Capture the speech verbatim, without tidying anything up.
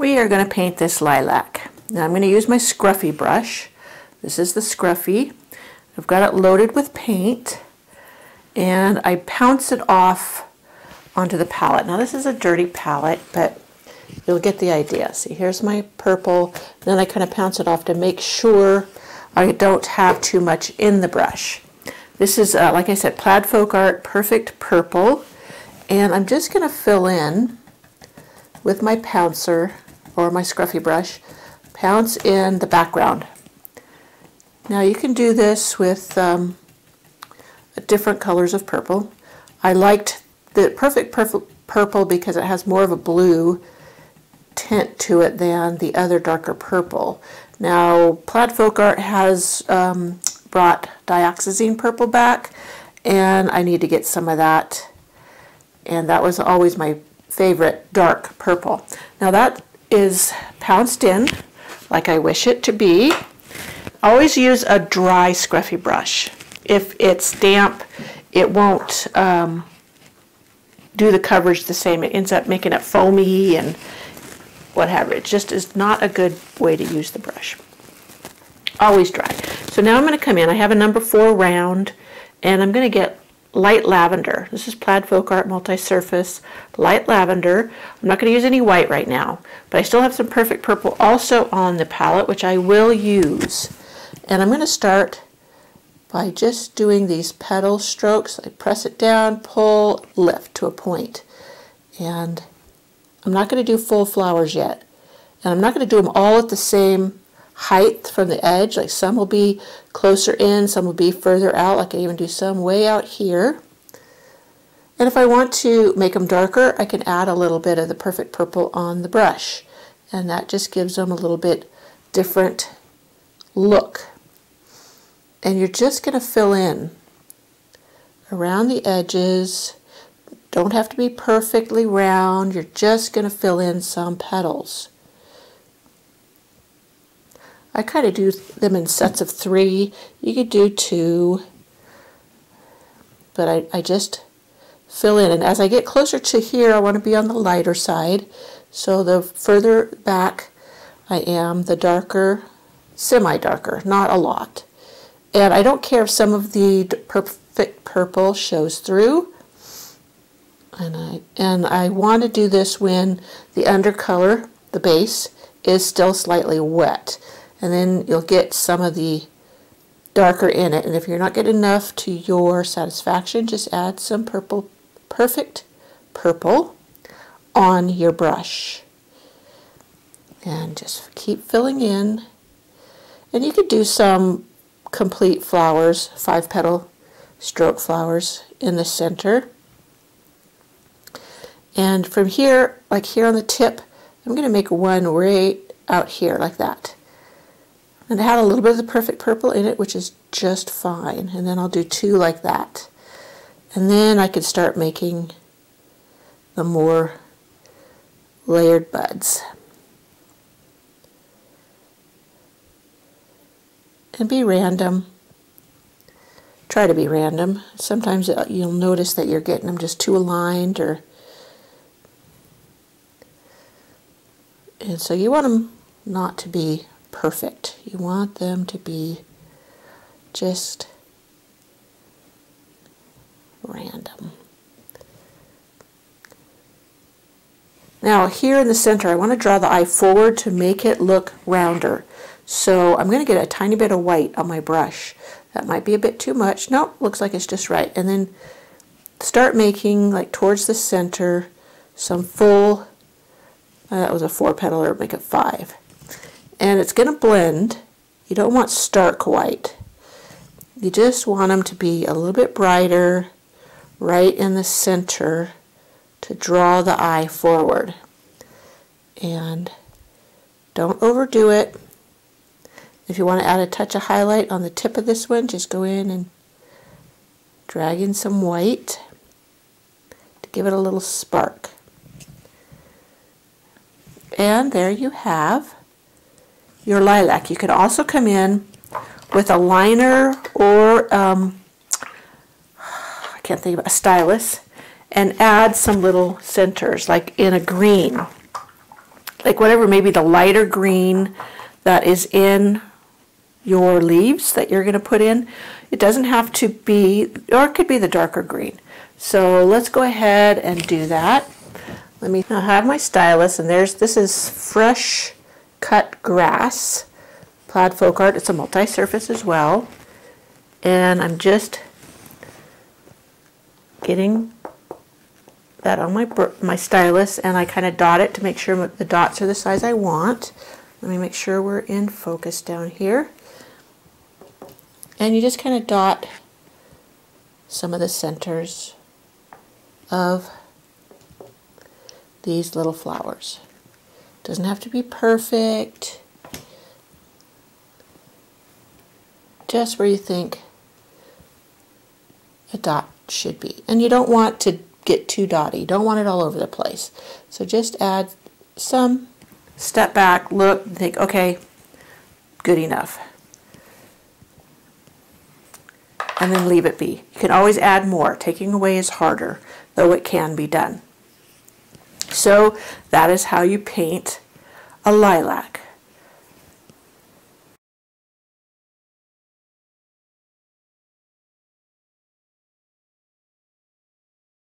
We are going to paint this lilac. Now I'm going to use my scruffy brush. This is the scruffy. I've got it loaded with paint and I pounce it off onto the palette. Now this is a dirty palette, but you'll get the idea. See, here's my purple, then I kind of pounce it off to make sure I don't have too much in the brush. This is, uh, like I said, Plaid FolkArt Perfect Purple, and I'm just going to fill in with my pouncer or my scruffy brush, pounce in the background. Now you can do this with um, different colors of purple. I liked the Perfect Purple because it has more of a blue tint to it than the other darker purple. Now Plaid FolkArt has um, brought dioxazine purple back, and I need to get some of that, and that was always my favorite dark purple. Now that is pounced in like I wish it to be. Always use a dry scruffy brush. If it's damp, it won't um, do the coverage the same. It ends up making it foamy and whatever. It just is not a good way to use the brush. Always dry. So now I'm going to come in. I have a number four round, and I'm going to get light lavender. This is Plaid FolkArt multi-surface light lavender. I'm not going to use any white right now, but I still have some perfect purple also on the palette, which I will use. And I'm going to start by just doing these petal strokes. I press it down, pull, lift to a point. And I'm not going to do full flowers yet. And I'm not going to do them all at the same height from the edge. Like some will be closer in, some will be further out. Like I even do some way out here. And if I want to make them darker, I can add a little bit of the perfect purple on the brush. And that just gives them a little bit different look. And you're just going to fill in around the edges. Don't have to be perfectly round. You're just going to fill in some petals. I kind of do them in sets of three. You could do two, but I, I just fill in. And as I get closer to here, I want to be on the lighter side. So the further back I am, the darker, semi-darker, not a lot. And I don't care if some of the perfect purple shows through. And I, and I want to do this when the undercolor, the base, is still slightly wet. And then you'll get some of the darker in it. And if you're not getting enough to your satisfaction, just add some purple, perfect purple on your brush. And just keep filling in. And you could do some complete flowers, five petal stroke flowers in the center. And from here, like here on the tip, I'm going to make one right out here like that. And I had a little bit of the perfect purple in it, which is just fine. And then I'll do two like that. And then I could start making the more layered buds. And be random. Try to be random. Sometimes you'll notice that you're getting them just too aligned, or and so you want them not to be perfect. You want them to be just random. Now here in the center, I want to draw the eye forward to make it look rounder. So I'm going to get a tiny bit of white on my brush. That might be a bit too much. Nope, looks like it's just right. And then start making, like towards the center, some full, uh, that was a four petal, or make it five. And it's going to blend. You don't want stark white. You just want them to be a little bit brighter, right in the center, to draw the eye forward. And don't overdo it. If you want to add a touch of highlight on the tip of this one, just go in and drag in some white to give it a little spark. And there you have your lilac. You can also come in with a liner or um, I can't think of it, a stylus, and add some little centers, like in a green. like whatever, maybe the lighter green that is in your leaves that you're going to put in. It doesn't have to be, or it could be the darker green. So let's go ahead and do that. Let me now have my stylus, and there's, this is fresh cut grass, Plaid FolkArt. It's a multi-surface as well. And I'm just getting that on my, my stylus, and I kind of dot it to make sure the dots are the size I want. Let me make sure we're in focus down here. And you just kind of dot some of the centers of these little flowers. Doesn't have to be perfect. Just where you think a dot should be. And you don't want to get too dotty. You don't want it all over the place. So just add some, step back, look, and think, okay, good enough. And then leave it be. You can always add more. Taking away is harder, though it can be done. So that is how you paint a lilac.